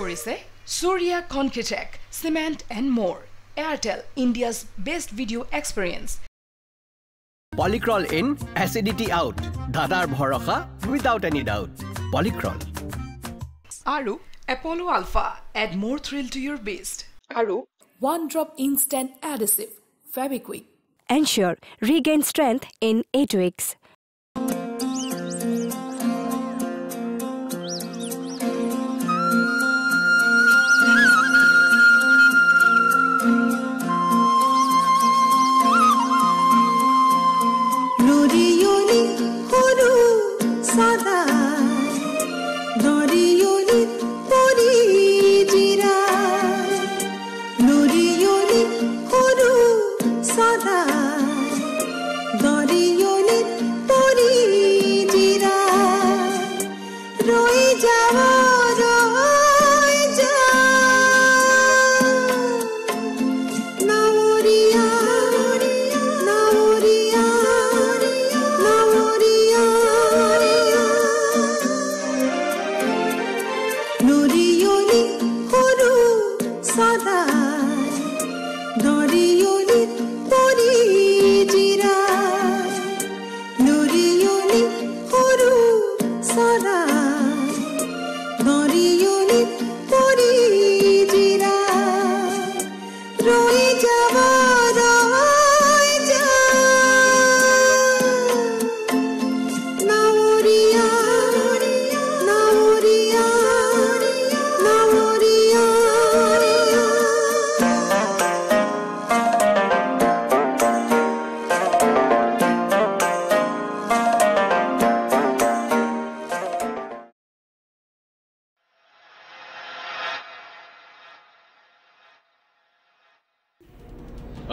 কৰিছে Surya Concrete Tech, Cement and More, Airtel, India's best video experience. Polycrol in, acidity out. Dhadar Bharaka without any doubt. Polycrol. Aru Apollo Alpha, add more thrill to your beast. Aru One Drop Instant Adhesive, Fabi Quick. Ensure, regain strength in 8 weeks.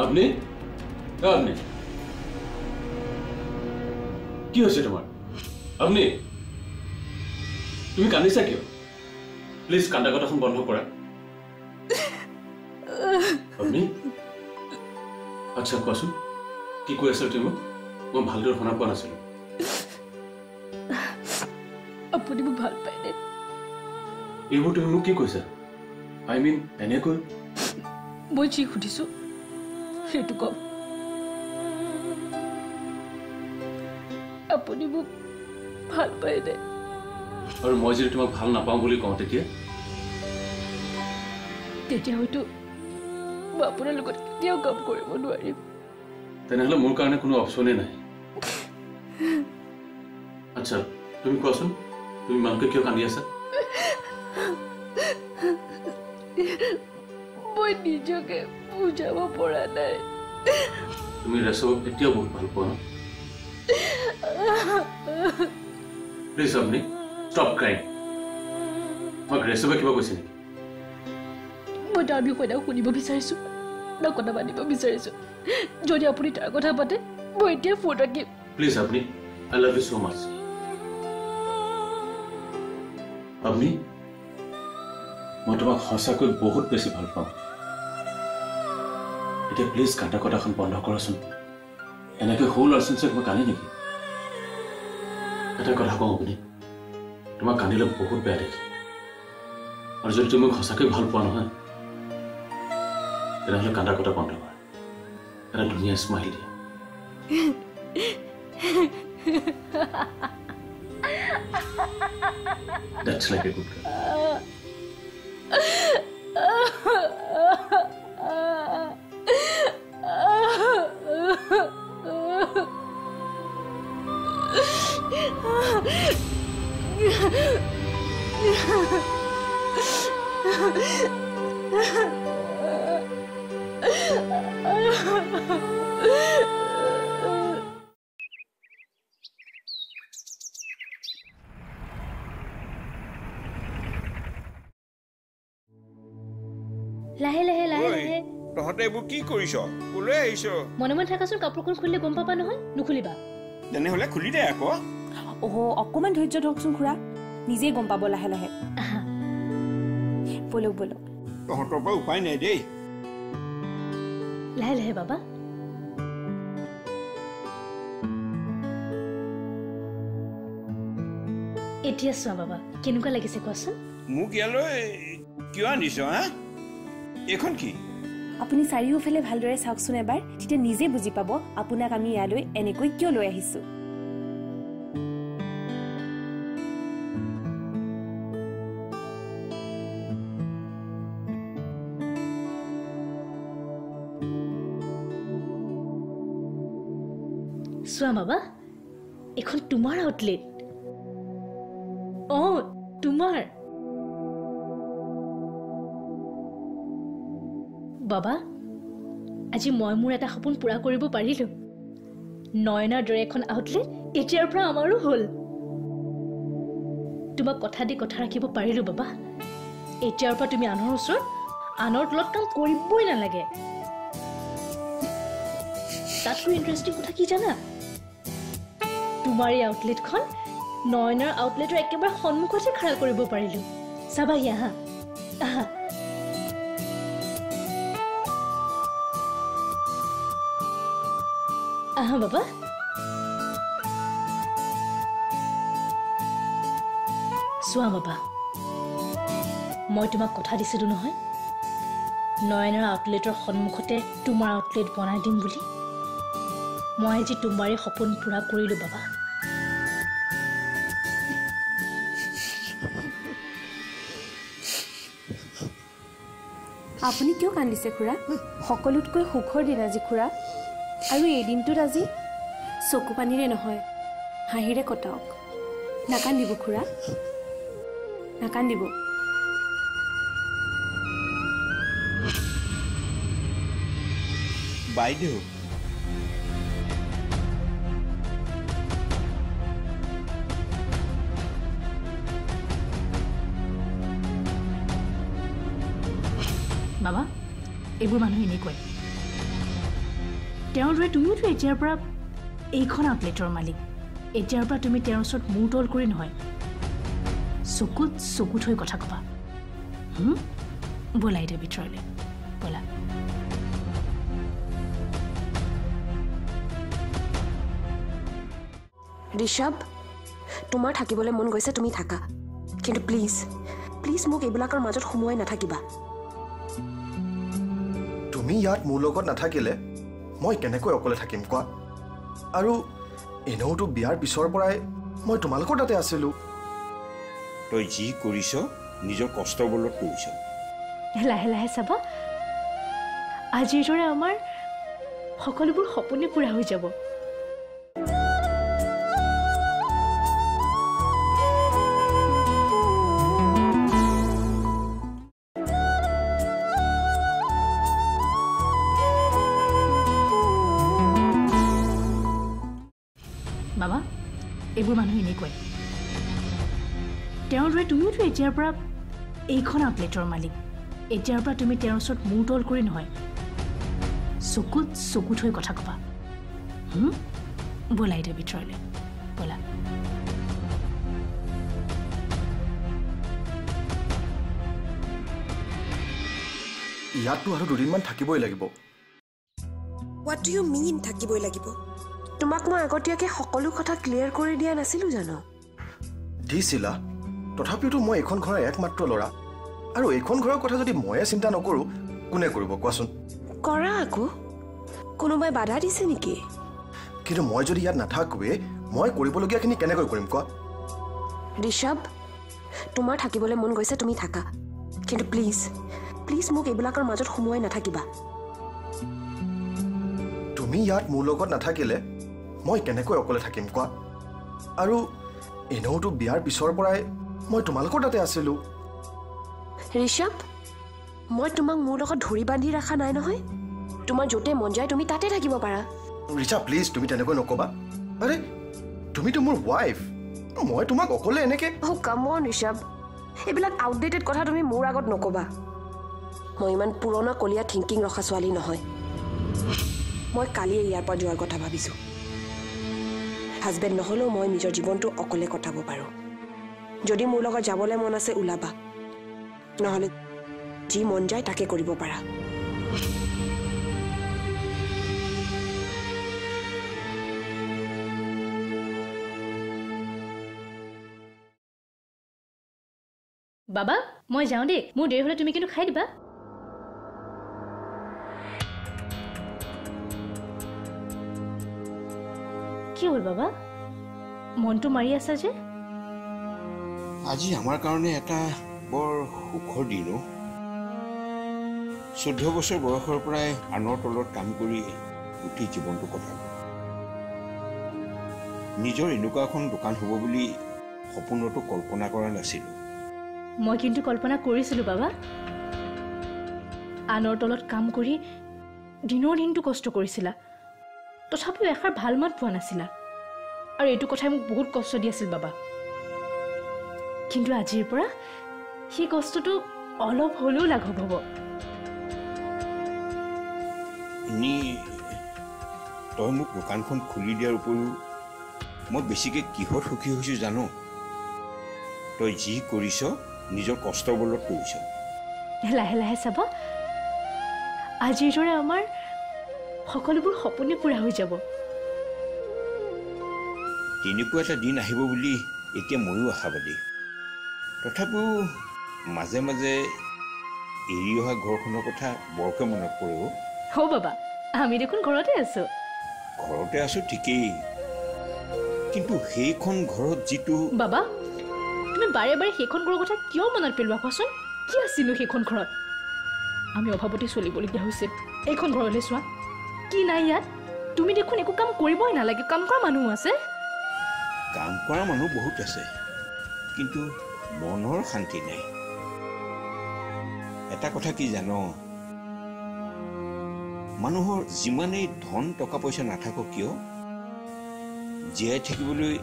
আপনি আপনি কি হয়েছে তোমার? আপনি তুমি কান্দিছা কিয়? Please কান্দা কথা বন্ধ করা। আপনি আচ্ছা কোয়াসু কি কইছল তুমি? মই ভালদৰে শুনা পোৱা নাছিলো। আপুনি মোক ভাল পাইনে? এইবোৰ তুমি মোক কি কৈছা? আই মিন এনে কৈ মই চি খুটিছো। क्यों বুঝাবো পড়া নাই তুমি রসব এটিও বহুত ভাল পাও না প্লিজ আপনি স্টপ ক্রাইং মা গ্রেসবে কিবা কইছে নেকি মই দাবি কইনা শুনিব বিচাৰিছো না কথা মানিব বিচাৰিছো যদি আপুনি তাৰ কথা পাতে মই এতিয়া ফটো কি প্লিজ আপনি I love you so much আপনি মই তোমাক সঁচাকৈ বহুত বেছি ভাল পাও प्लीज काटा कटा बंध कर स्माइल लाहे लाहे लाहे तहते बु की करिस कुले आइसो मने मन थाकासुन कपरखन खुलले गम पापा নহয় नुखुलिबा जने হলে খুলি দে আকো ओहो अकमान ধৈর্য ধকসুন খুড়া নিজে গম পাবো লাহে লাহে बोलो बोलो तहतो बा उपाय नै दे लाहे लाहे बाबा एटिया सवा बाबा केनुका लागिसे कोसन मु गेलो क्या निशा हैं? एकोन की? अपुनी साड़ी वो फैले भाल रहे साख सुने बार जितने निजे बुझी पाबो अपुना कामी यालोए ऐने कोई क्यों लोए हिस्सू? स्वामाबा, एकोन तुम्हार आउटलेट। ओ, तुम्हार। बाबा, अजी मौमूर ऐता खपुन पूरा कोरीबो पारी लो। नौयना ड्रेकोन आउटलेट इच्छेर प्रा आमारू होल। तुम्हार कथा दे कथा रखीबो पारी लो बाबा। इच्छेर पर तुम्ही आनोर उसरो, आनोर लॉट काम कोरीबो ही ना लगे। तातु इंटरेस्टिंग कुछ की जाना? तुम्हारे आउटलेट खान, नॉइनर आउटलेट रे एक के बार खानमुख को से खड़ा करें बो पढ़ी लो, सब यहाँ, हाँ। हाँ बाबा। स्वाम बाबा, मौत में कोठा दिसे दुनो है, नॉइनर आउटलेट रे खानमुख को ते तुम्हारा आउटलेट बना दिन बुली। मैं जी तुम्हारे सपन पूरा करिलो बाबा। आपुनी क्यों कांदिसे खुरा? सकलोतकै सुखर दिन आज खुरा आरु ए दिनटुत आज चकु पानीरे নহয় हाहिरे कटाওক। नाकान्दिब खुरा, नाकान्दिब। বাইদেউ बाबा, एबुर मानुई नहीं कोई। त्यार रे तुम्हीं तो एचआर पर एक होना अप्लेटर मालिक। एचआर पर तुम्हीं त्यार सोट मूड ऑल करें नहीं। सुकुत सुकुत होय कथा कबा। बोला इधर बिट्रोले, बोला। ऋषभ, तुम्हार थकी बोले मन गैसा तुम्हीं थका। किंतु प्लीज, प्लीज मुझे एबुला कर माजोर खुमुए न थकी बा। मैं याद मूलों को न था किले, मैं कहने को योगले था किम को। अरु इन्हों तो बिहार पिसौर पड़ाए, मैं तुम्हारे को डटे आसिलू। तो जी कुरिशो निजो कोष्टो बोलो कुरिशो। लाहे सबा, आज ये जोड़े हमार हकलबुल खपुने पूरा हुई जबो। एबुर मानुई नहीं कोई। त्यार रे तुम्हीं तो एचआर पर एक होना अप्लेटर मालिक। एचआर पर तुम्हीं त्यार सोट मूड ऑल करें नहीं। सुकुत सुकुत होय कथा कबा। बोला इधर बिट्रोले, बोला। यार तू हर दुरीन मन थकी बोई लगी बो। What do you mean थकी बोई लगी बो? तुम्हाक मैं आगोटिया के हकलू कथा क्लियर करे दिया नसिलू जानो। दी सिला, तथापि तो मैं एकोन घरा एकमात्र लड़ा, आरो एकोन घरा कथा जदि मये चिंता नकरू, कुने करिबो कोवासुन? करा आकु, कोनोबाय बाधा दिसे नेकी? किन्तु मैं जदि याद नाथाकुवे, मैं करिबलगिया खिनि केनेकै करिम कोवा? ऋषभ, तुम्हार थाकिबले मन गइसे तुमि थाका, किन्तु प्लीज, प्लीज मुक एबलाकर माजत खुमुवाय नाथाकिबा। तुमि याद मोर লগত नाथाकिले मैं कहने को योगले थकीम को, अरु इन्हों तो बिहार पिसौर पड़ाए, मैं तुम्हारे को डटे आसिलू। ऋषभ, मैं तुम्हांग मूलों का धोरी बांधी रखा ना है ना है, तुम्हार जोटे मंजाए तुम्हीं ताते थकी बो पड़ा। ऋषा प्लीज तुम्हीं तेरे को नो को बा, अरे तुम्हीं तो मुर वाइफ, मैं तुम्हांग योगले ऐने के। ओ कम ऑन ऋषभ, ये बिल्कुल आउटडेटेड कथा तुम्हीं मूर आगत नो को बा। मैं मन पुराना कोलिया थिंकिंग रखा सवाली ना है, मैं काली यार पर जोर कथा भाभी सु। हस्बैंड नहलो मैं निजर जीवन तो अकोले कटाबो पारो। जोडी मोर लगत जाबले मन आसे उलाबा। नहले जी मन जाय ताके करिबो पारा। बाबा मैं जाऊँ दे मोर देर हले तुम किन्तु खाई दिबा। की होल बाबा मनटो मारि आसा जे আজি आमार कारणे एटा बर सुखर दिन। 14 बछर बयसर प्राय आनर तलत काम करी उठी जीवनटो कटालो। निजर एनुकाखन दुकान होबो बुली सपनटो कल्पना करा नासिलो। मैं किन्तु कल्पना करिसिलो बाबा। आनर तलत काम करी दिनर दिनटो कष्ट करिसिला तथापिओ एखार ভাল मान পোৱা নাছিলা আৰু এটো কথাই মোক বহুত কষ্ট দি আছিল বাবা। কিন্তু আজিৰ পৰা সেই কষ্টটো অলপ হলেও লাঘৱ হ'ব। নি তই মোক দোকানখন খুলি দিয়াৰ উপৰিও মই বেছিকে কিহৰ সুখী হৈছো জানো? তই যি কৰিছ নিজৰ কষ্ট বলত কৰিছ। লাহে লাহে চাবা আজিৰ জৰে আমাৰ সকলোবোৰ সপোনে পুৰা হৈ যাব। তেনেকুৱা এটা দিন আহিব বুলি এতিয়া ময়ো আশাবাদী। তথাপিও মাজে মাজে এৰি অহা ঘৰখনৰ কথা বৰকৈ মনত পৰে। হ' বাবা আমি দেখোন ঘৰতে আছো ঠিকেই, কিন্তু সেইখন ঘৰত যিটো বাবা তুমি বাৰে বাৰে সেইখন ঘৰৰ কথা কিয় মনত পেলোৱা কোৱাচোন? কি আছিল সেইখন ঘৰত? আমি অভাৱতে চলিবলগীয়া হৈছে। এইখন ঘৰলৈ চোৱা কি নাই ইয়াত? তুমি দেখোন একো কাম কৰিবই নালাগে। কাম কৰা মানুহ আছে, কাম কৰা মানুহ বহুত আছে, কিন্তু মনৰ শান্তি নাই। এটা কথা কি জানো? মানুহৰ যিমানেই ধন টকা পইচা নাথাকক কিয় জীয়াই থাকিবলৈ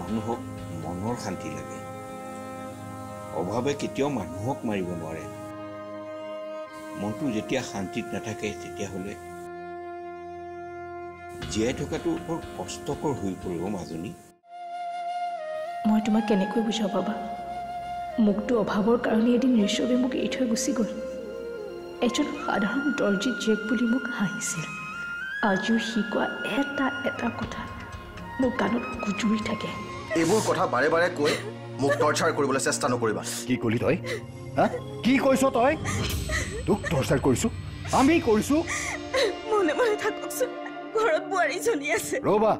মানুহক মনৰ শান্তি লাগে। অভাৱে কেতিয়াও মানুহক মাৰিব নোৱাৰে। মনটো যেতিয়া শান্তিত নাথাকে তেতিয়া হলে জীয়াই থকাটো বৰ কষ্টকৰ হৈ পৰিব। মাজনী মই তোমাক কেনেকৈ বুজাও বাবা? মুখটো অভাৱৰ কাৰণে এদিন ঋষভে মোক এৰি থৈ গুচি গ'ল। এজন সাধাৰণ দৰ্জী জীয়েক বুলি মোক হাঁহিছিল। আজিও শিকোৱা এটা এটা কথা মোৰ কাণত গুজৰি থাকে। এইবোৰ কথা বাৰে বাৰে কৈ মোক টৰ্চাৰ কৰিবলৈ চেষ্টা নকৰিবা। কি কলি তই? হা কি কৈছ তই? তোক টৰ্চাৰ কৰিছো আমি কৰিছো। মনে মনে থাককচোন। ঘৰত বুঢ়ী জনী আছে। ৰবা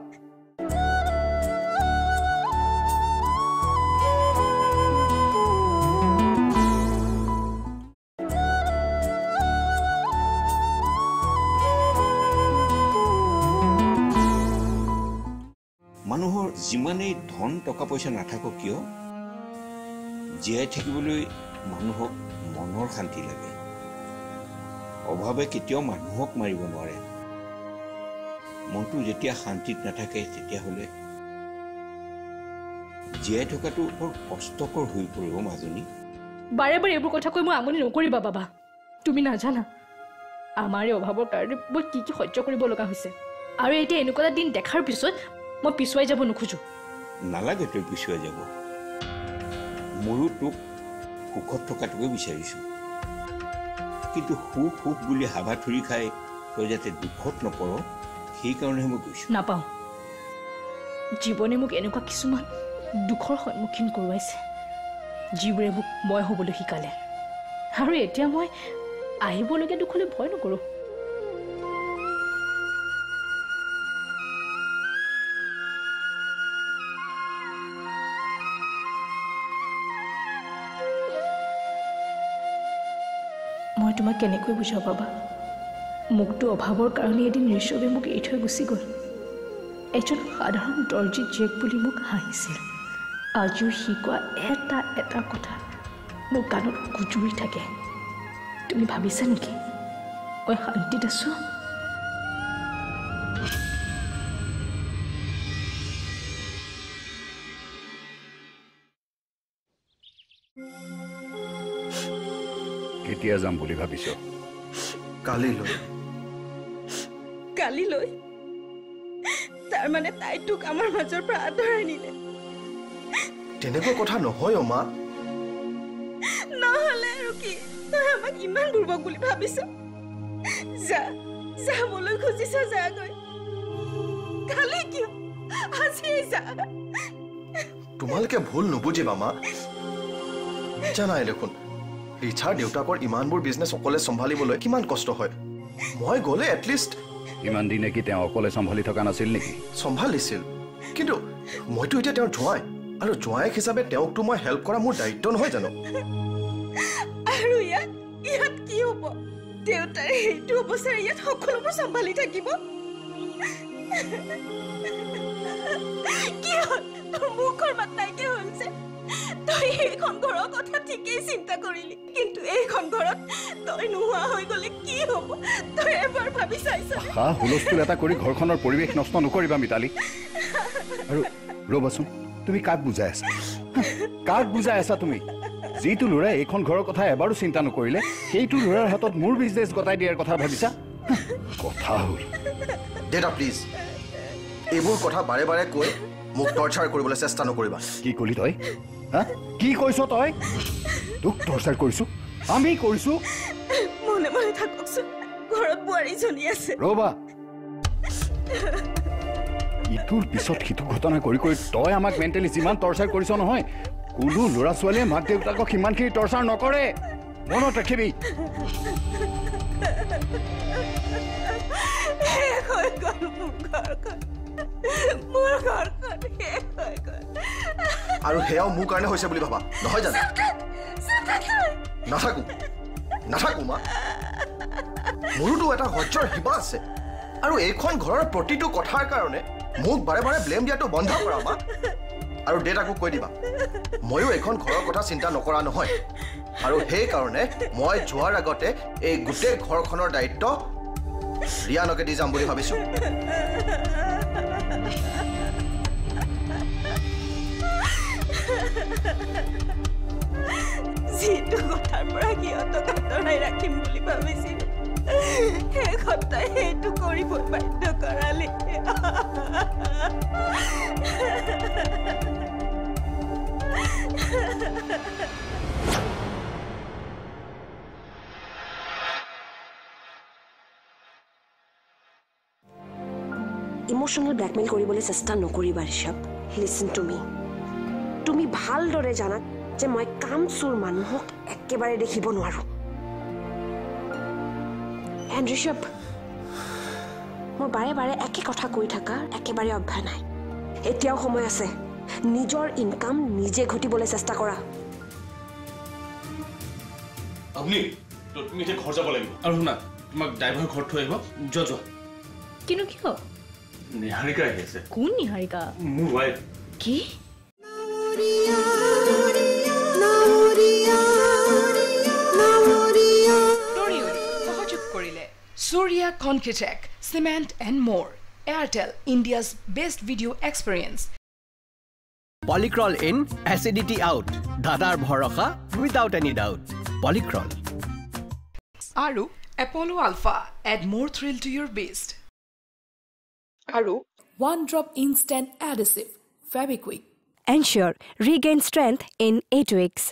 মানুহৰ যিমানেই ধন টকা পইচা নাথাকক কিয় জীয়াই থাকিবলৈ মানুহক মনৰ শান্তি লাগে। অভাৱে কেতিয়াও মানুহক মাৰিব নোৱাৰে। মনটো যেতিয়া শান্তিত নাথাকে তেতিয়া হলে জীয়াই থকাটো বৰ কষ্টকৰ হৈ পৰিব। মাজনী বাৰে বাৰে এইবোৰ কথা কৈ মই আমনি নকৰিবা বাবা। তুমি নাজানা আমাৰ অভাৱৰ কাৰণে মই কি কি সহ্য কৰিব লগা হৈছে। আৰু এতিয়া এনেকুৱা দিন দেখাৰ পিছত মই পিছুৱাই যাব নোখোজো। নালাগে তই পিছুৱাই যাব। ময়ো তোক সুখত থকাটোকে বিচাৰিছো, কিন্তু সুখ সুখ বুলি হাবা ধৰি খাই তই যাতে দুখত নপৰ সেই কাৰণে মই কৈছো। নাপাওঁ। জীৱনে মোক এনেকুৱা কিছুমান দুখৰ সন্মুখীন কৰোৱাইছে যিবোৰে মোক মই হ'বলৈ শিকালে। আৰু এতিয়া মই আহিবলগীয়া দুখলৈ ভয় নকৰোঁ। মই তোমাক কেনেকৈ বুজাও বাবা? মুখটো অভাৱৰ কাৰণে এদিন ঋষভে মোক এৰি থৈ গুচি গ'ল। এজন সাধাৰণ দৰ্জী জীয়েক বুলি মোক হাঁহিছিল। আজিও শিকোৱা এটা এটা কথা মোৰ কাণত গুজৰি থাকে। তুমি ভাবিছা নেকি মই শান্তিত আছো? কেতিয়া যাম বুলি ভাবিছ? কালিলৈ। কালিলৈ তার মানে তাই তোক আমার মাজৰ পৰা আঁতৰাই নিলে? তেনেকুৱা কথা নহয় অমা। নহলে আৰু কি তই আমাক ইমান দুৰ্বল বুলি ভাবিছ? যা যাবলৈ খুজিছ যাগৈ। কালি কিয় আজি যা। তোমালোকে ভুল নুবুজিবা মা। জানাই দেখুন রিচা নিউটাকৰ ইমানবোৰ বিজনেস অকলে সম্ভালিবলৈ কিমান কষ্ট হয় মই গলে এট লিস্ট ইমান দিনে কি তেওঁ অকলে সম্ভালি থকা নাছিল নেকি সম্ভালিছিল কিন্তু মইতো এটা তেওঁৰ জয় আৰু জয় হিচাপে তেওঁক তো মই হেল্প কৰা মোৰ দায়িত্ব নহয় জানো আৰু ইয়াত কি হ'ব তেওঁটাই এইটো অৱস্থা ইয়াত সকলোবোৰ সম্ভালি থাকিব কি হ'ল মুখৰ মাত নাই কি হৈছে তই এইখন ঘৰৰ কথা ঠিকই চিন্তা কৰিলি কিন্তু এইখন ঘৰত তই নোৱা হৈ গলে কি হ'ব তই এবাৰ ভাবি চাইছ হা হুলস্থুল এটা কৰি ঘৰখনৰ পৰিবেশ নষ্ট নকৰিবা মিতালী আৰু ৰবাচোন তুমি কাক বুজাই আছা কাক বুজাই আছা তুমি যেটো লৰা এইখন ঘৰৰ কথা এবাৰো চিন্তা নকৰিলে সেইটো লৰাৰ হাতত মোৰ বিজনেস গতাই দিয়াৰ কথা ভাবিছা কথা হ'ল ডেটা প্লিজ এইবোৰ কথা বাৰে বাৰে কৈ মোক টৰ্চাৰ কৰিবলৈ চেষ্টা নকৰিবা কি কলি তই হা কি কইছ তই তোক টৰ্চাৰ কৰিছো আমি কৰিছো মনে মনে থাককছ ঘৰত বুৱাৰি চলি আছে ৰবা ইতুৰ পিছত কিটো ঘটনা কৰি কৰি তই আমাক মেন্টালি জিমান টৰ্চাৰ কৰিছ নহয় কোলো লৰা ছোৱালী মাক দেউতাকক কিমান কি টৰ্চাৰ নকৰে মনত ৰাখিবি আৰু হেয়াও মোৰ কাৰণে হৈছে বুলি ভাবা নহয় জানো নাথাকো নাথাকো মা মোৰতো এটা হজ্জৰ হিবা আছে আৰু এইখন ঘৰৰ প্ৰতিটো কথাৰ কাৰণে মোক বাৰে বাৰে ব্লেম দিয়াটো বন্ধ কৰা মা আৰু ডেটাকো কৈ দিবা ময়ো এখন ঘৰৰ কথা চিন্তা নকৰা নহয় আৰু হেই কাৰণে মই যোৱাৰ আগতে এই গুটে ঘৰখনৰ দায়িত্ব ৰিয়ানকে দি যাম বুলি ভাবিছো জিটো কথাৰ পৰা কিয়ত কাটৰাই ৰাখিম বুলি ভাবিছিল হে কথা হেতু কৰিব বাধ্য কৰালে इमोशनल ब्लैकमेल কৰিবলৈ চেষ্টা নকৰিবা ঋষভ লিসেন টু মি তুমি ভালদৰে জানা যে মই কামচুৰ মানুহক একেবাৰে দেখিব নোৱাৰো এণ্ড ঋষভ মই বাৰে বাৰে একে কথা কৈ থাকা একেবাৰে অভ্যাস নাই এতিয়াও সময় আছে নিজৰ ইনকাম নিজে ঘটিবলৈ চেষ্টা কৰা আপনি তুমি যে ঘৰ যাব লাগিব আৰু না তোমাক ড্ৰাইভাৰ ঘৰ থৈ আহিব যো যো কিনো কিয় निहारिका है कौन निहारिका की Surya Concrete Tech, Cement and More, Airtel, India's best video experience. Polycrol in, acidity out. Dhadar Bharaka, without any doubt. Polycrol. Aru Apollo Alpha, add more thrill to your beast. Aru One Drop Instant Adhesive, Fabi Quick. Ensure, regain strength in 8 weeks.